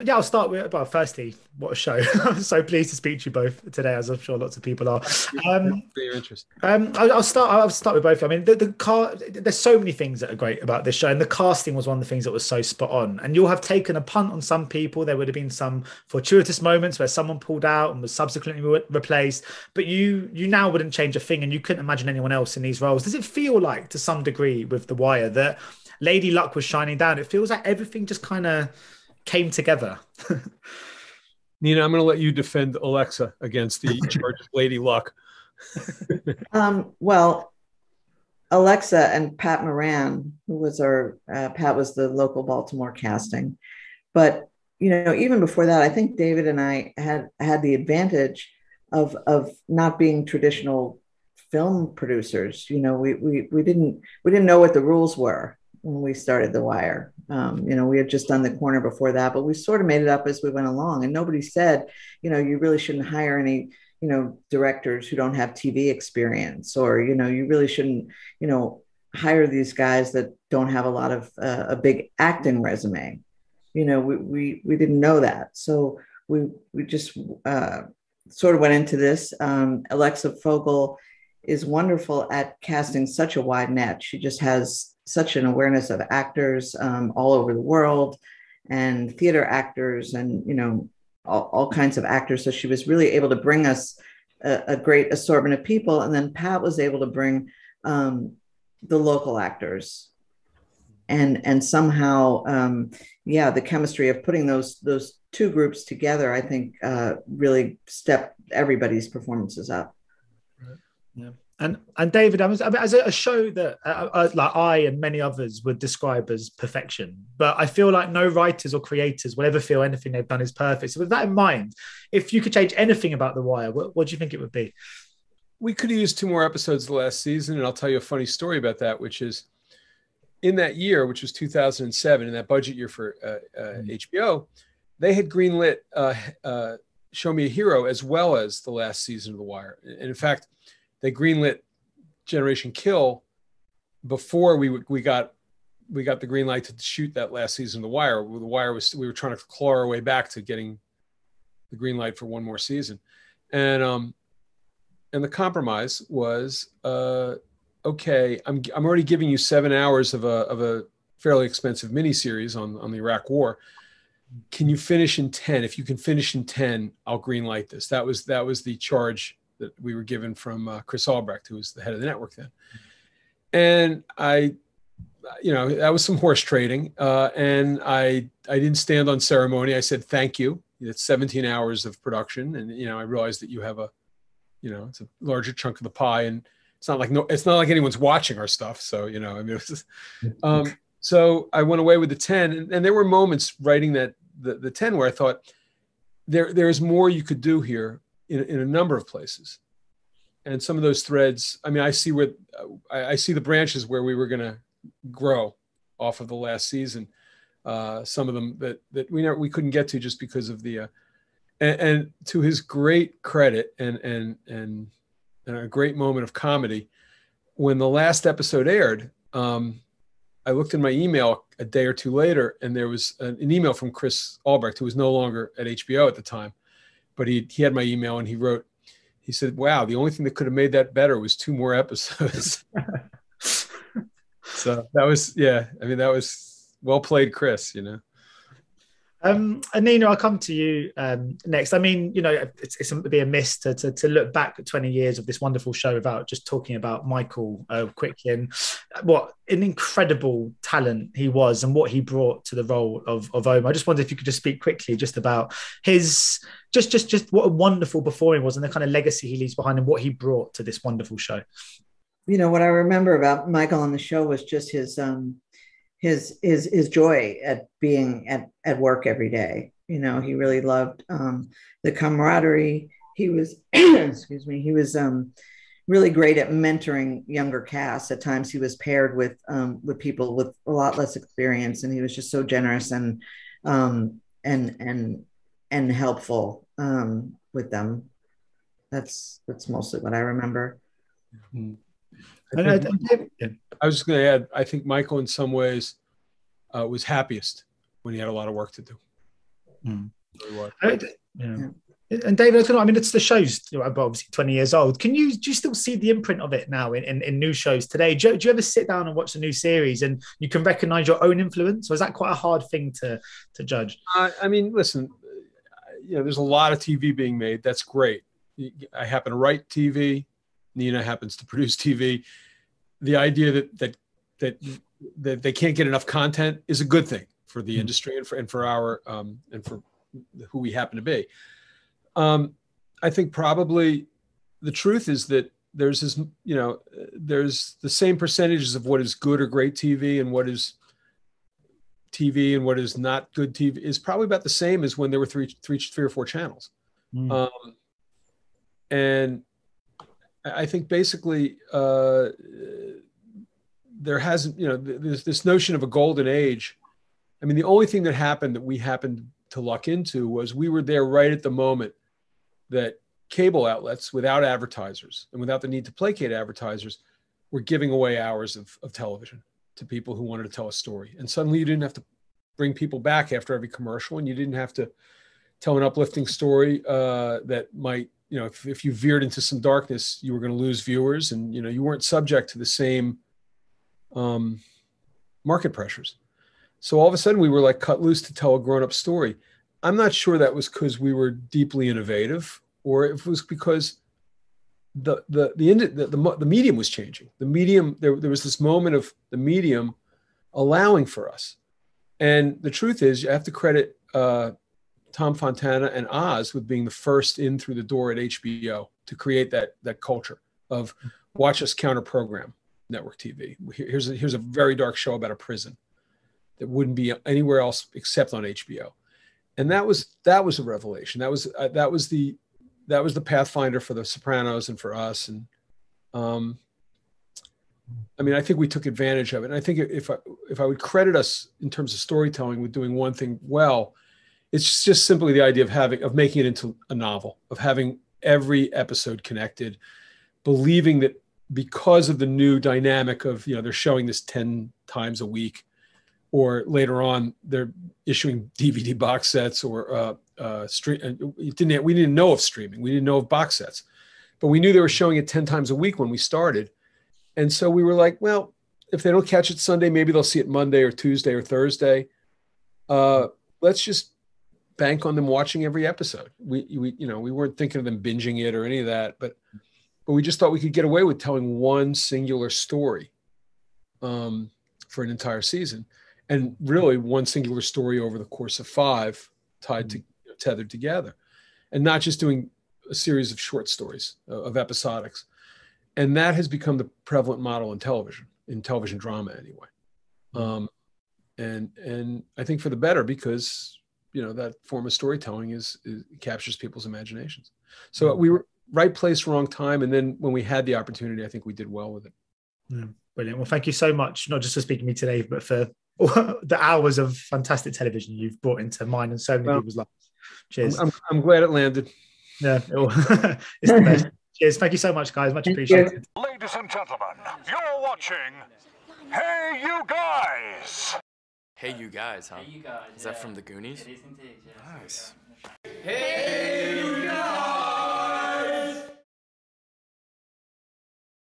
Yeah, I'll start with, well, firstly, what a show. I'm so pleased to speak to you both today, as I'm sure lots of people are. I'll start with both. I mean, there's so many things that are great about this show, and the casting was one of the things that was so spot on. And you'll have taken a punt on some people. There would have been some fortuitous moments where someone pulled out and was subsequently replaced, but you now wouldn't change a thing, and you couldn't imagine anyone else in these roles. Does it feel like, to some degree, with The Wire, that Lady Luck was shining down? It feels like everything just kind of came together. Nina, I'm going to let you defend Alexa against the charge of Lady Luck. Well, Alexa and Pat Moran, who was our, Pat was the local Baltimore casting. But, you know, even before that, I think David and I had the advantage of not being traditional film producers. You know, we didn't know what the rules were when we started The Wire. You know, we had just done The Corner before that, but we sort of made it up as we went along, and nobody said, you know, you really shouldn't hire any, you know, directors who don't have TV experience, or, you know, you really shouldn't, you know, hire these guys that don't have a lot of a big acting resume. You know, we didn't know that. So we just sort of went into this. Alexa Fogel is wonderful at casting such a wide net. She just has such an awareness of actors all over the world, and theater actors, and, you know, all kinds of actors. So she was really able to bring us a great assortment of people. And then Pat was able to bring the local actors, and somehow, yeah, the chemistry of putting those two groups together, I think really stepped everybody's performances up. Right. Yeah. And David, as a show that like I and many others would describe as perfection, but I feel like no writers or creators will ever feel anything they've done is perfect. So with that in mind, if you could change anything about The Wire, what do you think it would be? We could have used 2 more episodes the last season, and I'll tell you a funny story about that, which is in that year, which was 2007, in that budget year for HBO, they had greenlit Show Me a Hero as well as the last season of The Wire. And in fact, they greenlit Generation Kill before we got the green light to shoot that last season of The Wire. The Wire was, we were trying to claw our way back to getting the green light for one more season, and the compromise was okay. I'm already giving you 7 hours of a fairly expensive miniseries on the Iraq War. Can you finish in 10? If you can finish in 10, I'll green light this. That was the charge that we were given from Chris Albrecht, who was the head of the network then. And I, you know, that was some horse trading. And I didn't stand on ceremony. I said, thank you. It's 17 hours of production. And, you know, I realized that you have a, you know, it's a larger chunk of the pie, and it's not like anyone's watching our stuff. So, you know, I mean, it was just, so I went away with the 10, and there were moments writing that the 10 where I thought there is more you could do here. In a number of places. And some of those threads, I mean, I see where I see the branches where we were going to grow off of the last season. Some of them that we couldn't get to just because of the and to his great credit and a great moment of comedy, when the last episode aired, I looked in my email a day or two later, and there was an email from Chris Albrecht, who was no longer at HBO at the time. But he had my email, and he wrote, he said, wow, the only thing that could have made that better was 2 more episodes. So that was, yeah, I mean, that was well played, Chris, you know. And Nina, I'll come to you next. I mean, you know, it's going to be amiss to look back at 20 years of this wonderful show without just talking about Michael quickly, and what an incredible talent he was and what he brought to the role of Omar. I just wonder if you could just speak quickly just about his, just what a wonderful performance was, and the kind of legacy he leaves behind, and what he brought to this wonderful show. You know, what I remember about Michael on the show was just his joy at being at work every day. You know, he really loved the camaraderie. He was, excuse me, he was really great at mentoring younger casts. At times he was paired with people with a lot less experience, and he was just so generous and helpful with them. That's mostly what I remember. Mm-hmm. I was just going to add, I think Michael in some ways was happiest when he had a lot of work to do. Mm. And David, I mean, it's the show's obviously 20 years old. Do you still see the imprint of it now in new shows today? Do you ever sit down and watch a new series and you can recognise your own influence? Or is that quite a hard thing to judge? I mean, listen, there's a lot of TV being made. That's great. I happen to write TV. Nina happens to produce TV. The idea that they can't get enough content is a good thing for the industry and for who we happen to be. I think probably the truth is that there's this, there's the same percentages of what is good or great TV and what is TV and what is not good TV is probably about the same as when there were three or four channels. Mm. And I think basically there hasn't, there's this notion of a golden age. I mean, the only thing that happened that we happened to luck into was we were there right at the moment that cable outlets without advertisers and without the need to placate advertisers were giving away hours of television to people who wanted to tell a story. And suddenly you didn't have to bring people back after every commercial, and you didn't have to tell an uplifting story that might, if you veered into some darkness, you were going to lose viewers, and, you weren't subject to the same market pressures. So all of a sudden we were like cut loose to tell a grown-up story. I'm not sure that was because we were deeply innovative, or if it was because the medium was changing. The medium, there was this moment of the medium allowing for us. And the truth is, you have to credit Tom Fontana and Oz with being the first in through the door at HBO to create that culture of watch us counter program network TV. Here's a very dark show about a prison that wouldn't be anywhere else except on HBO. And that was a revelation. That was the pathfinder for the Sopranos and for us. And I mean, I think we took advantage of it. And I think if I would credit us in terms of storytelling with doing one thing well, it's just simply the idea of making it into a novel, of having every episode connected, believing that because of the new dynamic of, they're showing this 10 times a week, or later on they're issuing DVD box sets, or we didn't know of streaming. We didn't know of box sets, but we knew they were showing it 10 times a week when we started. And so we were like, well, if they don't catch it Sunday, maybe they'll see it Monday or Tuesday or Thursday. Let's just bank on them watching every episode. We weren't thinking of them binging it or any of that, but we just thought we could get away with telling one singular story for an entire season. And really one singular story over the course of 5 tethered together, and not just doing a series of short stories of episodics. And that has become the prevalent model in television drama anyway. And I think for the better, because, that form of storytelling is captures people's imaginations. So we were right place, wrong time. And then when we had the opportunity, I think we did well with it. Yeah. Brilliant. Well, thank you so much, not just for speaking to me today, but for the hours of fantastic television you've brought into mine and so many people's lives. Cheers. I'm glad it landed. Yeah, it's the best. Cheers. Thank you so much, guys. Much appreciated. Ladies and gentlemen, you're watching Hey You Guys. Hey You Guys, huh? Hey You Guys. Is that from the Goonies? It is indeed, yeah. Nice. Hey You Guys.